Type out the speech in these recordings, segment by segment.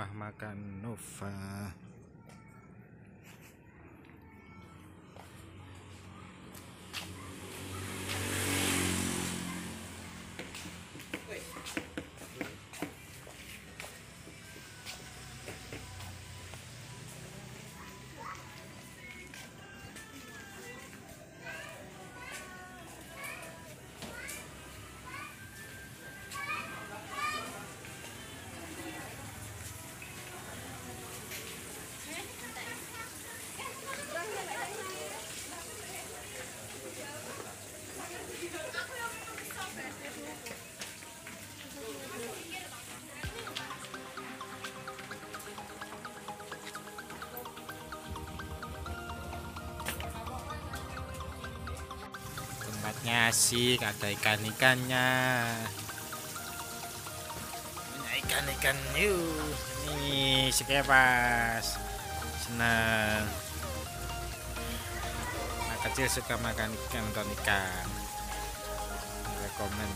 rumah makan Nova. Tempatnya asik, ada ikan-ikannya. Ikan-ikan yuk. Ini si Kepas senang. Anak kecil suka makan ikan, nonton ikan. Rekomen.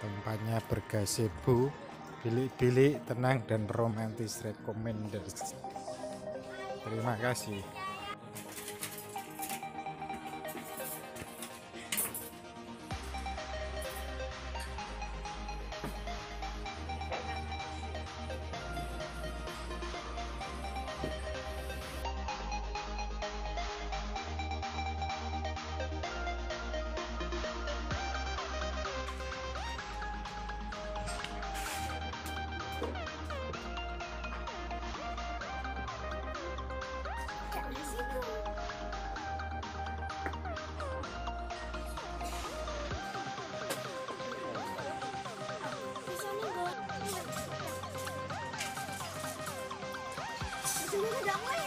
Tempatnya bergazebo, bilik-bilik tenang dan romantis, recommended. Terima kasih. Jangan